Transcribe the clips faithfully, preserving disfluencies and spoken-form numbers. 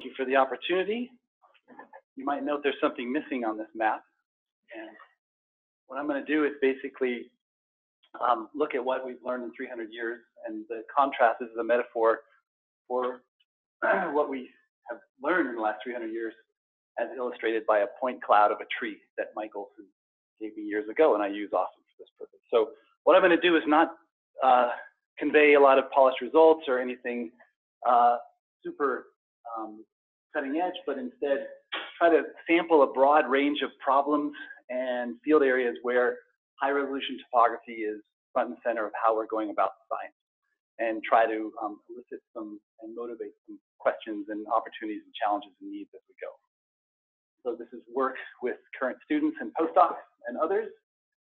Thank you for the opportunity. You might note there's something missing on this map. And what I'm going to do is basically um, look at what we've learned in three hundred years, and the contrast is a metaphor for what we have learned in the last three hundred years, as illustrated by a point cloud of a tree that Mike Olson gave me years ago, and I use often for this purpose. So what I'm going to do is not uh, convey a lot of polished results or anything uh, super um, cutting edge, but instead try to sample a broad range of problems and field areas where high resolution topography is front and center of how we're going about science, and try to um, elicit some and motivate some questions and opportunities and challenges and needs as we go. So this is work with current students and postdocs and others.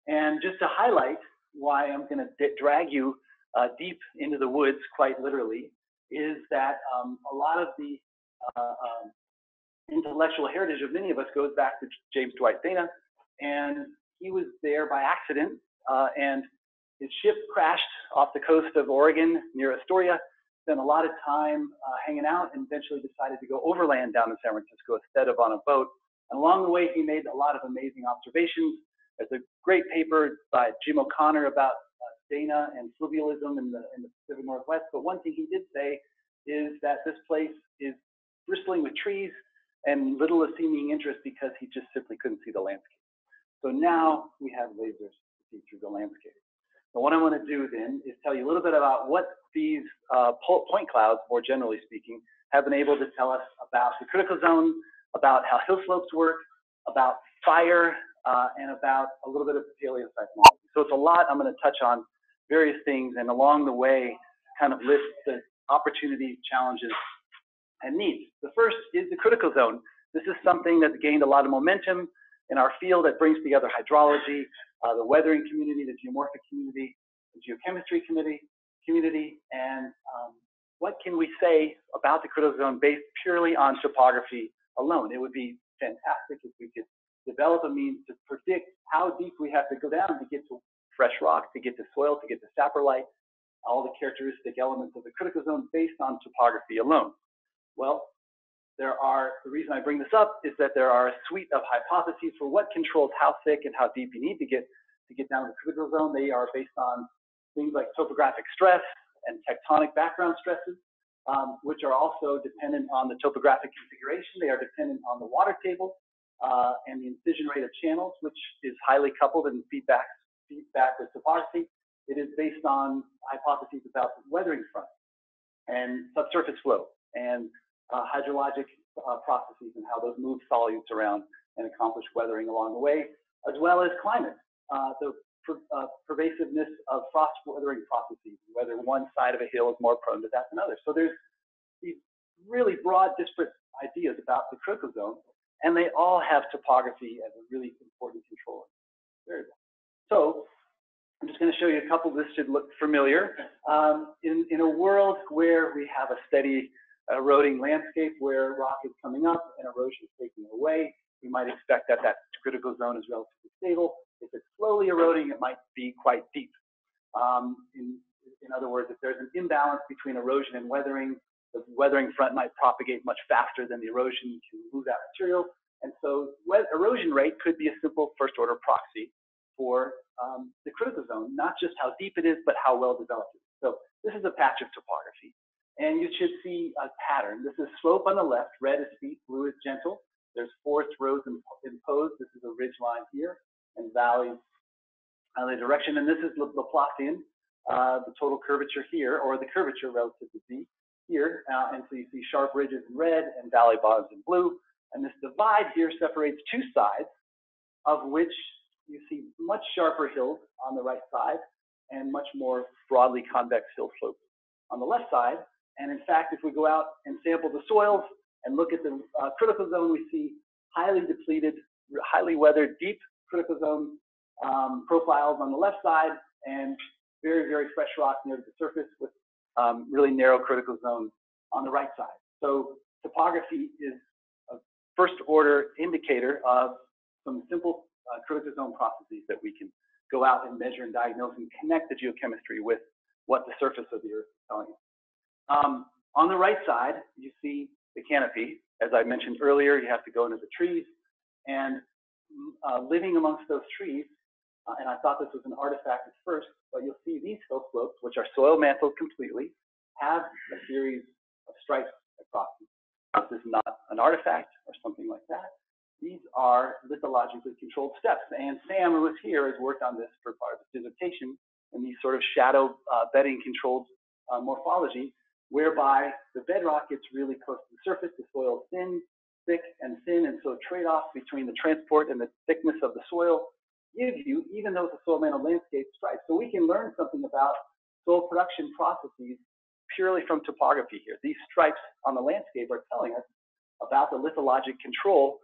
And just to highlight why I'm going to drag you uh, deep into the woods, quite literally, is that um, a lot of the uh, um, intellectual heritage of many of us goes back to James Dwight Dana, and he was there by accident, uh, and his ship crashed off the coast of Oregon near Astoria, spent a lot of time uh, hanging out, and eventually decided to go overland down to San Francisco instead of on a boat. And along the way, he made a lot of amazing observations. There's a great paper by Jim O'Connor about uh, Dana and fluvialism in the, in the Pacific Northwest. But one thing he did say is that this place is bristling with trees and little of seeming interest because he just simply couldn't see the landscape. So now we have lasers to see through the landscape. So what I want to do then is tell you a little bit about what these uh, point clouds, more generally speaking, have been able to tell us about the critical zone, about how hill slopes work, about fire, uh, and about a little bit of paleoseismology. So it's a lot. I'm going to touch on various things, and along the way, kind of list the opportunities, challenges, and needs. The first is the critical zone. This is something that's gained a lot of momentum in our field that brings together hydrology, Uh, the weathering community, the geomorphic community, the geochemistry community, community, and um, what can we say about the critical zone based purely on topography alone? It would be fantastic if we could develop a means to predict how deep we have to go down to get to fresh rock, to get to soil, to get to saprolite, all the characteristic elements of the critical zone based on topography alone. Well, there are, the reason I bring this up is that there are a suite of hypotheses for what controls how thick and how deep you need to get to get down to the critical zone. They are based on things like topographic stress and tectonic background stresses, um, which are also dependent on the topographic configuration. They are dependent on the water table uh, and the incision rate of channels, which is highly coupled in feedback, feedback with topography. It is based on hypotheses about weathering front and subsurface flow and Uh, hydrologic uh, processes and how those move solutes around and accomplish weathering along the way, as well as climate, uh, the per, uh, pervasiveness of frost weathering processes, whether one side of a hill is more prone to that than others. So there's these really broad, disparate ideas about the critical zone, and they all have topography as a really important control variable. So I'm just going to show you a couple. This should look familiar. Um, in, in a world where we have a steady eroding landscape where rock is coming up and erosion is taking it away, we might expect that that critical zone is relatively stable. If it's slowly eroding, it might be quite deep. Um, in, in other words, if there's an imbalance between erosion and weathering, the weathering front might propagate much faster than the erosion can move that material. And so erosion rate could be a simple first order proxy for um, the critical zone, not just how deep it is, but how well developed it is. So this is a patch of topography. And you should see a pattern. This is slope on the left. Red is steep, blue is gentle. There's forest roads imposed. This is a ridge line here, and valleys on the direction. And this is Laplacian, uh, the total curvature here, or the curvature relative to Z here. Uh, and so you see sharp ridges in red and valley bottoms in blue. And this divide here separates two sides, of which you see much sharper hills on the right side and much more broadly convex hill slopes on the left side. And in fact, if we go out and sample the soils and look at the uh, critical zone, we see highly depleted, highly weathered, deep critical zone um, profiles on the left side and very, very fresh rock near the surface with um, really narrow critical zones on the right side. So topography is a first order indicator of some simple uh, critical zone processes that we can go out and measure and diagnose and connect the geochemistry with what the surface of the earth is telling us. Um, on the right side, you see the canopy. As I mentioned earlier, you have to go into the trees, and uh, living amongst those trees, uh, and I thought this was an artifact at first, but you'll see these hill slopes, which are soil mantled completely, have a series of stripes across them. This is not an artifact or something like that. These are lithologically controlled steps, and Sam, who was here, has worked on this for part of his dissertation, and these sort of shadow uh, bedding controlled uh, morphology, whereby the bedrock gets really close to the surface, the soil is thin, thick, and thin, and so trade-offs between the transport and the thickness of the soil give you, even though it's a soil mantle landscape, stripes. So we can learn something about soil production processes purely from topography here. These stripes on the landscape are telling us about the lithologic control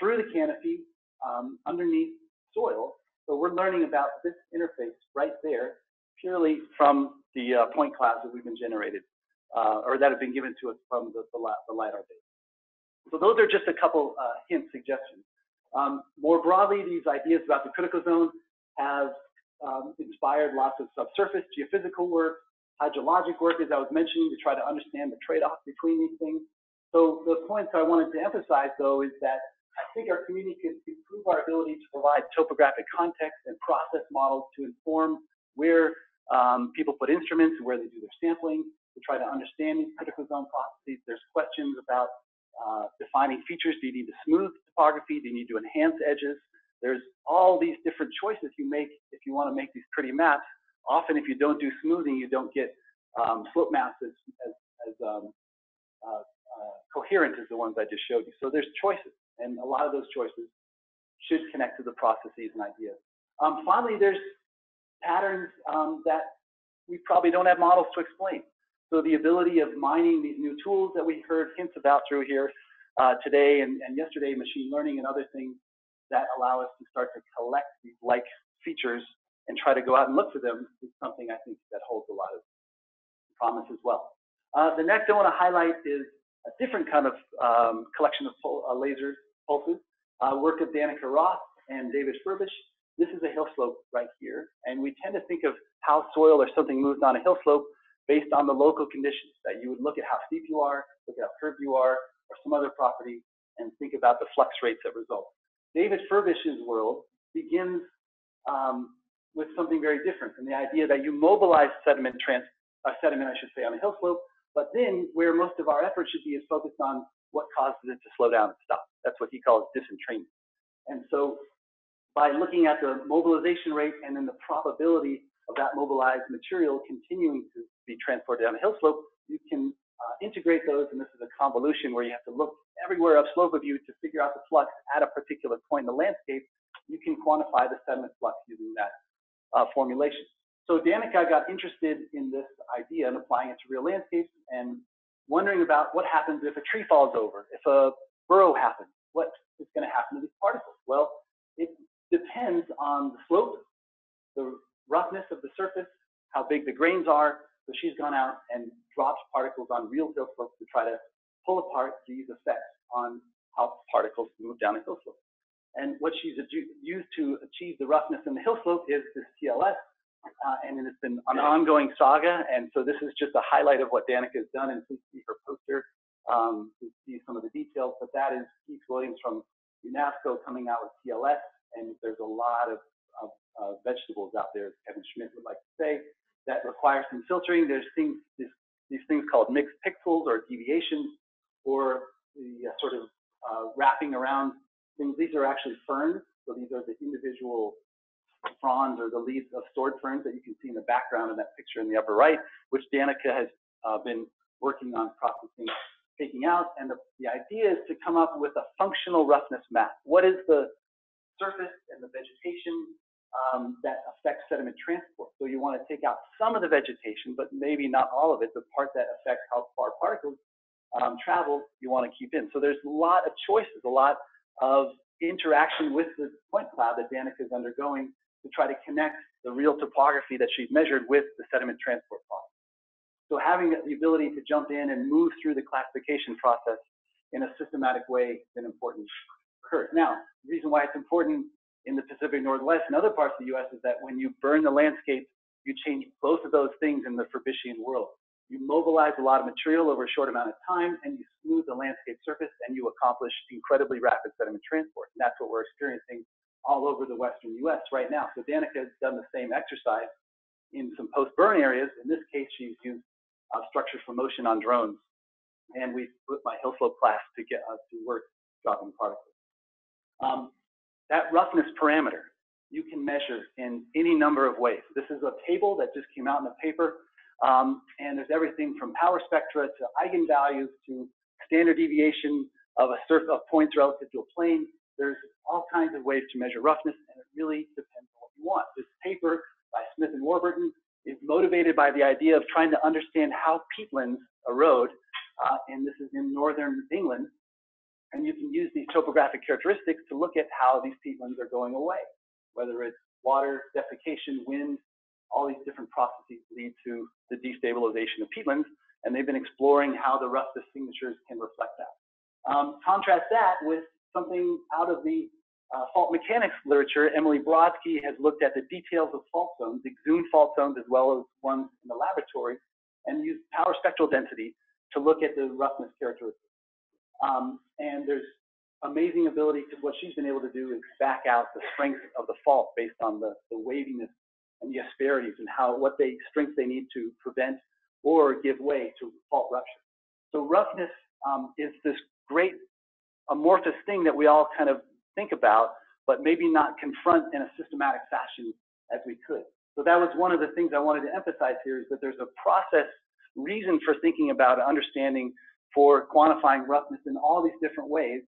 through the canopy um, underneath soil. So we're learning about this interface right there purely from the uh, point clouds that we've been generated. Uh, or that have been given to us from the, the, the LiDAR data. So those are just a couple uh, hint suggestions. Um, more broadly, these ideas about the critical zone have um, inspired lots of subsurface geophysical work, hydrologic work, as I was mentioning, to try to understand the trade-off between these things. So the points I wanted to emphasize, though, is that I think our community could improve our ability to provide topographic context and process models to inform where um, people put instruments, where they do their sampling, to try to understand these critical zone processes. There's questions about uh, defining features. Do you need to smooth topography? Do you need to enhance edges? There's all these different choices you make if you want to make these pretty maps. Often, if you don't do smoothing, you don't get um, slope maps as, as, as um, uh, uh, coherent as the ones I just showed you. So there's choices, and a lot of those choices should connect to the processes and ideas. Um, finally, there's patterns um, that we probably don't have models to explain. So the ability of mining these new tools that we heard hints about through here uh, today and, and yesterday, machine learning and other things that allow us to start to collect these like features and try to go out and look for them is something I think that holds a lot of promise as well. Uh, the next I want to highlight is a different kind of um, collection of pol uh, laser pulses, uh, work of Danica Roth and David Furbish. This is a hill slope right here, and we tend to think of how soil or something moves on a hill slope based on the local conditions, that you would look at how steep you are, look at how curved you are, or some other property, and think about the flux rates that result. David Furbish's world begins um, with something very different, and the idea that you mobilize sediment, trans uh, sediment, I should say, on a hill slope, but then where most of our effort should be is focused on what causes it to slow down and stop. That's what he calls disentrainment. And so by looking at the mobilization rate and then the probability of that mobilized material continuing to be transported down a hill slope, you can uh, integrate those, and this is a convolution where you have to look everywhere upslope of you to figure out the flux at a particular point in the landscape. You can quantify the sediment flux using that uh, formulation. So Danica got interested in this idea and applying it to real landscapes and wondering about what happens if a tree falls over, if a burrow happens, what is going to happen to these particles? Well, it depends on the slope, the roughness of the surface, how big the grains are. So she's gone out and dropped particles on real hill slopes to try to pull apart these effects on how particles move down a hill slope. And what she's used to achieve the roughness in the hill slope is this T L S, uh, and it's been an ongoing saga. And so this is just a highlight of what Danica has done, and please see her poster um, to see some of the details. But that is Steve Williams from UNESCO coming out with T L S, and there's a lot of Of, uh, vegetables out there, as Kevin Schmidt would like to say, that require some filtering. There's things, this, these things called mixed pixels or deviations, or the uh, sort of uh, wrapping around things. These are actually ferns, so these are the individual fronds or the leaves of sword ferns that you can see in the background in that picture in the upper right, which Danica has uh, been working on processing, taking out. And the, the idea is to come up with a functional roughness map. What is the surface and the vegetation um, that affects sediment transport? So you want to take out some of the vegetation, but maybe not all of it. The part that affects how far particles um, travel, you want to keep in. So there's a lot of choices, a lot of interaction with the point cloud that Danica is undergoing to try to connect the real topography that she's measured with the sediment transport process. So having the ability to jump in and move through the classification process in a systematic way is an important occurs. Now, the reason why it's important in the Pacific Northwest and other parts of the U S is that when you burn the landscape, you change both of those things in the Furbishian world. You mobilize a lot of material over a short amount of time, and you smooth the landscape surface, and you accomplish incredibly rapid sediment transport. And that's what we're experiencing all over the western U S right now. So Danica has done the same exercise in some post-burn areas. In this case, she's used uh, structures for motion on drones. And we put my hill slope class to get us to work dropping particles. Um, that roughness parameter, you can measure in any number of ways. This is a table that just came out in the paper. Um, and there's everything from power spectra to eigenvalues to standard deviation of a surface of points relative to a plane. There's all kinds of ways to measure roughness, and it really depends on what you want. This paper by Smith and Warburton is motivated by the idea of trying to understand how peatlands erode, uh, and this is in northern England. And you can use these topographic characteristics to look at how these peatlands are going away, whether it's water, defecation, wind. All these different processes lead to the destabilization of peatlands, and they've been exploring how the roughness signatures can reflect that. Um, contrast that with something out of the uh, fault mechanics literature. Emily Brodsky has looked at the details of fault zones, exhumed fault zones, as well as ones in the laboratory, and used power spectral density to look at the roughness characteristics. Um, and there's amazing ability, because what she's been able to do is back out the strength of the fault based on the, the waviness and the asperities and how what they strength they need to prevent or give way to fault rupture. So roughness um, is this great amorphous thing that we all kind of think about, but maybe not confront in a systematic fashion as we could. So that was one of the things I wanted to emphasize here, is that there's a process reason for thinking about understanding for quantifying roughness in all these different ways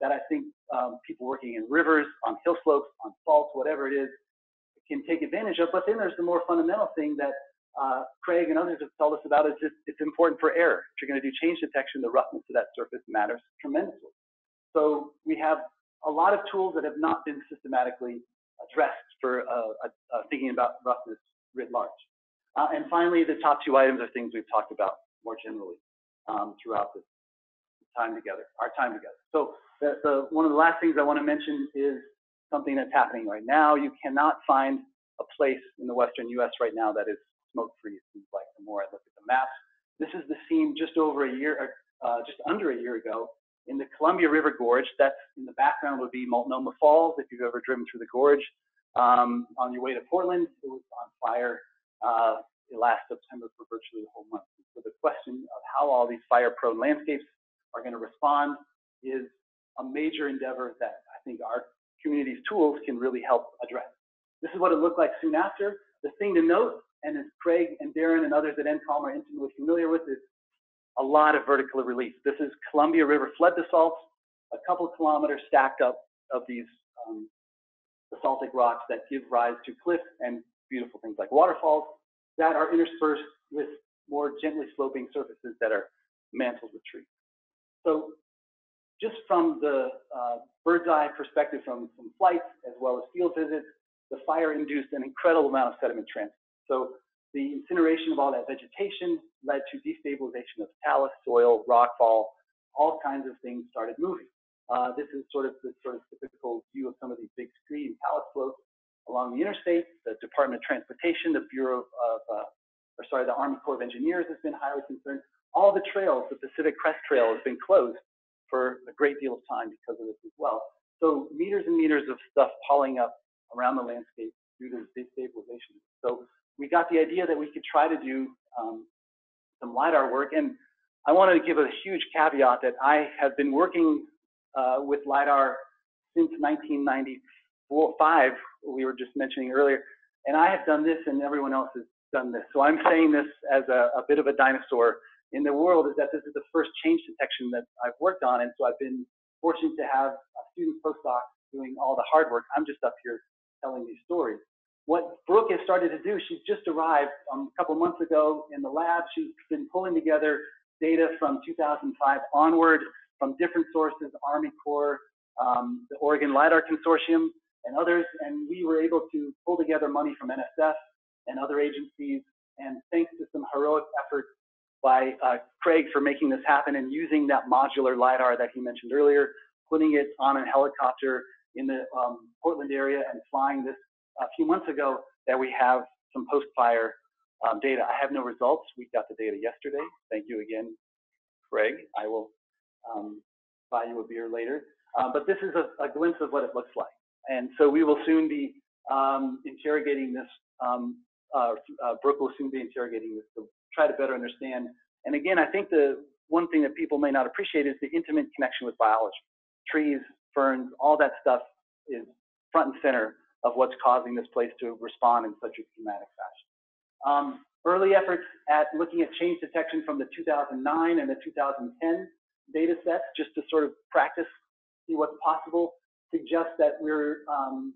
that I think um, people working in rivers, on hill slopes, on faults, whatever it is, can take advantage of. But then there's the more fundamental thing that uh, Craig and others have told us about, is just it's important for error. If you're going to do change detection, the roughness of that surface matters tremendously. So we have a lot of tools that have not been systematically addressed for uh, uh, thinking about roughness writ large. Uh, and finally, the top two items are things we've talked about more generally um, throughout this time together, our time together. So the, the, one of the last things I want to mention is something that's happening right now. You cannot find a place in the western U S right now that is smoke-free, it seems like, the more I look at the maps. This is the scene just over a year, uh, just under a year ago, in the Columbia River Gorge. That's in the background would be Multnomah Falls, if you've ever driven through the gorge. Um, on your way to Portland, it was on fire uh, last September for virtually the whole month. So the question of how all these fire-prone landscapes are going to respond is a major endeavor that I think our community's tools can really help address. This is what it looked like soon after. The thing to note, and as Craig and Darren and others at N CALM are intimately familiar with, is a lot of vertical relief. This is Columbia River flood basalts, a couple kilometers stacked up of these um, basaltic rocks that give rise to cliffs and beautiful things like waterfalls that are interspersed with more gently sloping surfaces that are mantled with trees. So just from the uh, bird's eye perspective from, from flights as well as field visits, the fire induced an incredible amount of sediment transport. So the incineration of all that vegetation led to destabilization of talus, soil, rockfall, all kinds of things started moving. Uh, this is sort of the sort of typical view of some of these big screen talus slopes along the interstate. The Department of Transportation, the Bureau of, uh, or sorry, the Army Corps of Engineers has been highly concerned. All the trails, the Pacific Crest Trail has been closed for a great deal of time because of this as well. So meters and meters of stuff piling up around the landscape due to destabilization. So we got the idea that we could try to do um, some LiDAR work. And I wanted to give a huge caveat that I have been working uh, with LiDAR since nineteen ninety-five, we were just mentioning earlier. And I have done this and everyone else has done this. So I'm saying this as a, a bit of a dinosaur in the world, is that this is the first change detection that I've worked on. And so I've been fortunate to have students, postdocs doing all the hard work. I'm just up here telling these stories. What Brooke has started to do, she's just arrived um, a couple months ago in the lab. She's been pulling together data from two thousand five onward from different sources, Army Corps, um, the Oregon LiDAR Consortium, and others. And we were able to pull together money from N S F and other agencies. And thanks to some heroic efforts by uh, Craig for making this happen and using that modular LiDAR that he mentioned earlier, putting it on a helicopter in the um, Portland area and flying this a few months ago, that we have some post-fire Um, data, I have no results. We got the data yesterday. Thank you again, Craig. I will um, buy you a beer later. Uh, but this is a, a glimpse of what it looks like. And so we will soon be um, interrogating this. Um, uh, uh, Brooke will soon be interrogating this to try to better understand. And again, I think the one thing that people may not appreciate is the intimate connection with biology. Trees, ferns, all that stuff is front and center of what's causing this place to respond in such a dramatic fashion. Um, early efforts at looking at change detection from the two thousand nine and the two thousand ten data sets, just to sort of practice, see what's possible, suggests that we're um,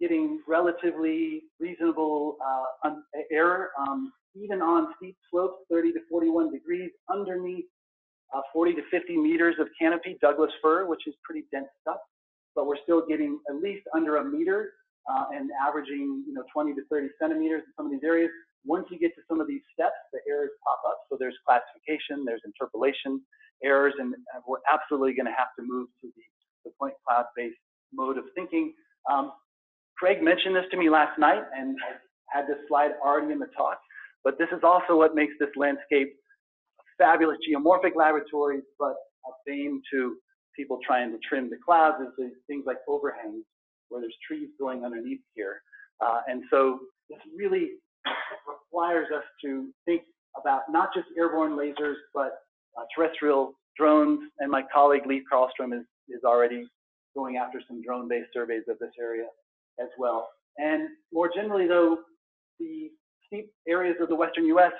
getting relatively reasonable uh, error, um, even on steep slopes, thirty to forty-one degrees, underneath uh, forty to fifty meters of canopy, Douglas fir, which is pretty dense stuff, but we're still getting at least under a meter uh, and averaging, you know, twenty to thirty centimeters in some of these areas. Once you get to some of these steps, the errors pop up. So there's classification, there's interpolation errors, and we're absolutely going to have to move to the, the point cloud-based mode of thinking. Um, Craig mentioned this to me last night, and I had this slide already in the talk, but this is also what makes this landscape a fabulous geomorphic laboratory, but a bane to people trying to trim the clouds is things like overhangs, where there's trees going underneath here. Uh, and so this really requires us to think about not just airborne lasers, but uh, terrestrial drones. And my colleague, Lief Karlstrom, is, is already going after some drone-based surveys of this area as well. And more generally, though, the steep areas of the Western U S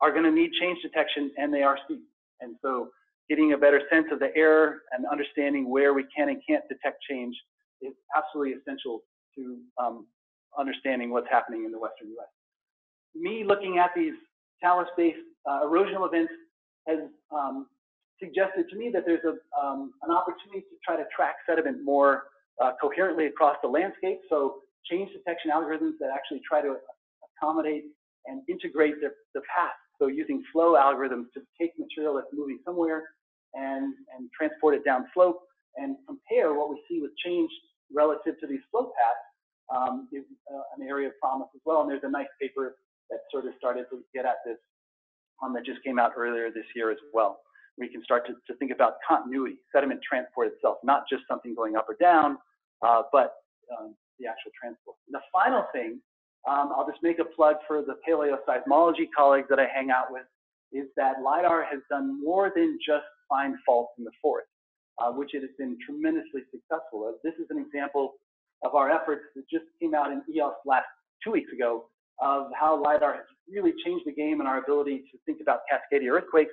are going to need change detection, and they are steep. And so getting a better sense of the error and understanding where we can and can't detect change is absolutely essential to um, understanding what's happening in the Western U S Me looking at these talus-based uh, erosional events has um, suggested to me that there's a, um, an opportunity to try to track sediment more uh, coherently across the landscape. So change detection algorithms that actually try to accommodate and integrate the, the path. So using flow algorithms to take material that's moving somewhere and, and transport it down slope and compare what we see with change relative to these slope paths um, is uh, an area of promise as well. And there's a nice paper that sort of started to get at this one that just came out earlier this year as well. We can start to, to think about continuity, sediment transport itself, not just something going up or down, uh, but um, the actual transport. And the final thing, um, I'll just make a plug for the paleoseismology colleagues that I hang out with, is that LiDAR has done more than just find faults in the forest, uh, which it has been tremendously successful at. This is an example of our efforts that just came out in E O S last two weeks ago, of how LiDAR has really changed the game and our ability to think about Cascadia earthquakes.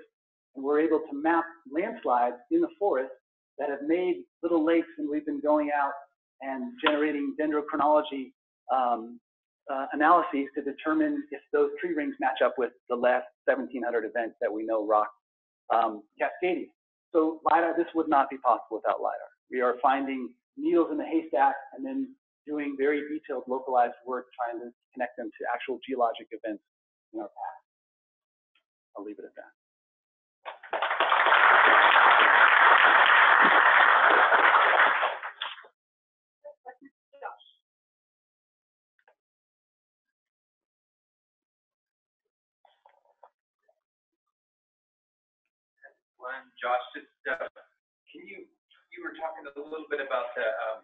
And we're able to map landslides in the forest that have made little lakes, and we've been going out and generating dendrochronology um, uh, analyses to determine if those tree rings match up with the last seventeen hundred events that we know rock um, Cascadia. So LiDAR, this would not be possible without LiDAR. We are finding needles in the haystack and then doing very detailed localized work, trying to connect them to actual geologic events in our past. I'll leave it at that. One, Josh, just uh, can you, you were talking a little bit about the, um,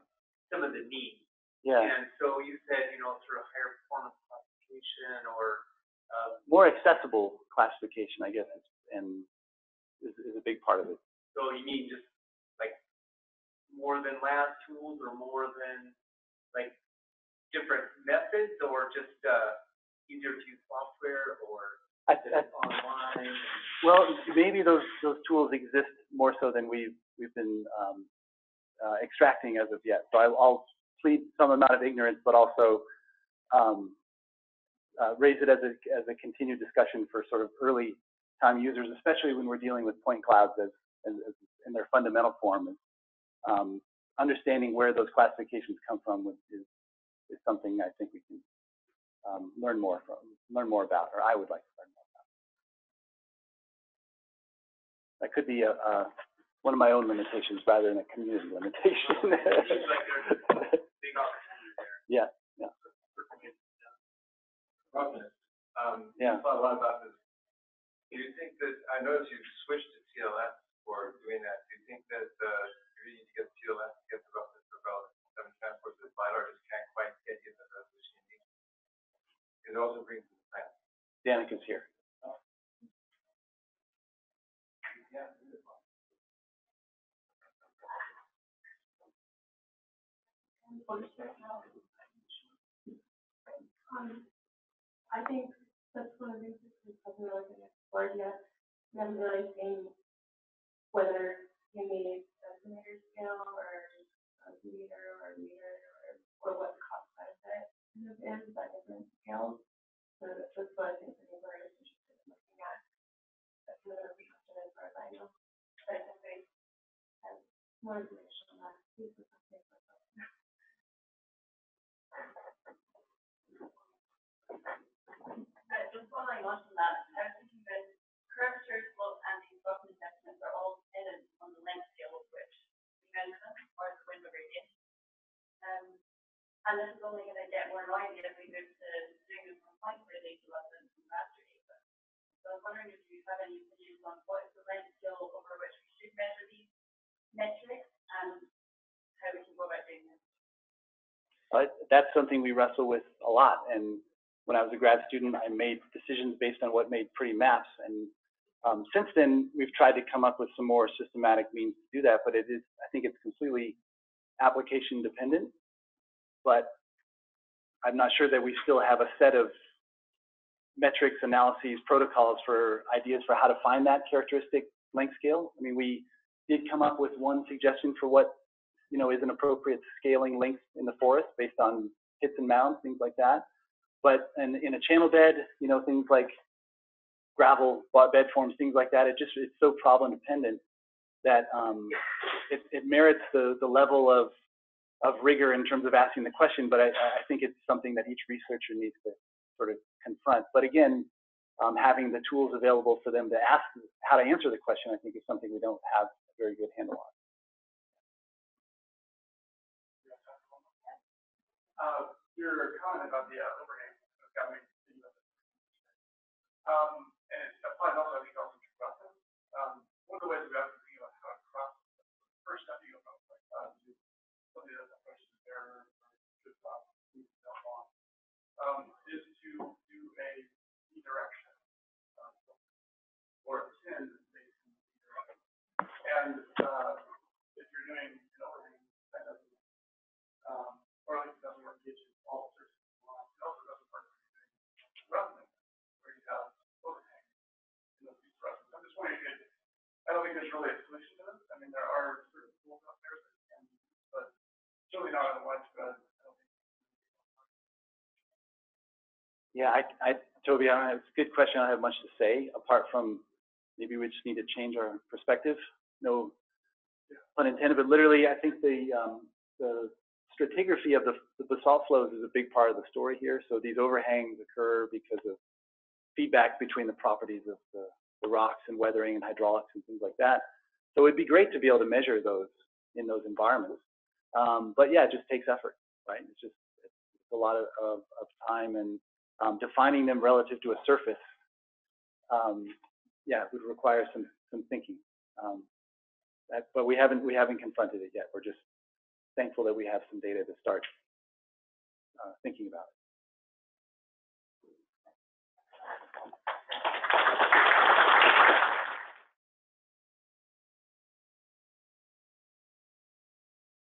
some of the needs. Yeah. And so you said, you know, sort of higher performance classification or um, more accessible classification, I guess, and is, is a big part of it. So you need just like more than lab tools, or more than like different methods, or just uh, easier to use software, or I, I, online. Well, maybe those those tools exist more so than we've we've been um, uh, extracting as of yet. So I, I'll. Some amount of ignorance, but also um, uh, raise it as a, as a continued discussion for sort of early time users, especially when we're dealing with point clouds as, as, as in their fundamental form. And, um, understanding where those classifications come from is, is something I think we can um, learn more from, learn more about, or I would like to learn more about. That could be a, a, one of my own limitations rather than a community limitation. Yeah, yeah. Um, Um, yeah. Thought a lot about this. Do you think that, I noticed you've switched to T L S for doing that. Do you think that uh, you need to get T L S to get the roughness of relevant seven transports with LiDAR just can't quite get you the resolution you need? It also brings to the plan. Danica's here. Oh. Yeah. Um, I think that's one of the reasons we haven't really been explored yet. We haven't really seen whether you need a centimeter scale or a meter or a meter or, or what the cost benefit is by different scales. So that's what I think the neighbor is interested in looking at. That's another reason as far as I know. But I think they have more information on that. Just following on from that, I was thinking that curvature, slope, and these roughness estimates are all embedded on the length scale of which we measure or the window radius. Um, and this is only going to get more noisy as we move to doing this from point where they do less than from raster data. So I was wondering if you have any opinions on what is the length scale over which we should measure these metrics and how we can go about doing this. But that's something we wrestle with a lot. And when I was a grad student, I made decisions based on what made pretty maps. And um, since then, we've tried to come up with some more systematic means to do that. But it is, I think it's completely application dependent. But I'm not sure that we still have a set of metrics, analyses, protocols for ideas for how to find that characteristic length scale. I mean, we did come up with one suggestion for what, you know, is an appropriate scaling length in the forest based on hits and mounds, things like that. But in, in a channel bed, you know, things like gravel, bed forms, things like that, it just, it's so problem dependent that um, it, it merits the, the level of, of rigor in terms of asking the question. But I, I think it's something that each researcher needs to sort of confront. But again, um, having the tools available for them to ask how to answer the question, I think is something we don't have a very good handle on. Uh, your comment about the uh, overhang. Um, and it applies also, I think, also to crossing. Um, one of the ways we have to think about how to cross, first step you go about like that, is somebody that's a person there, just off, um, is to do a redirection, um, or a pin based on the direction. And uh, if you're doing an overhang, that doesn't work. Um, or at least it doesn't work, it's just all sorts of lines. It also doesn't work if you're doing roughly. I don't think there's really a solution to this. I mean, there are certain tools out there that can, but certainly not in widespread. Yeah, I, I, Toby, I don't have, it's a good question. I don't have much to say apart from maybe we just need to change our perspective. No yeah. pun intended, but literally, I think the um, the stratigraphy of the, the basalt flows is a big part of the story here. So these overhangs occur because of feedback between the properties of the the rocks and weathering and hydraulics and things like that. So it'd be great to be able to measure those in those environments. Um, but yeah, it just takes effort, right? It's just it's a lot of, of, of time and um, defining them relative to a surface, um, yeah, it would require some some thinking. Um, that, but we haven't we haven't confronted it yet. We're just thankful that we have some data to start uh, thinking about it.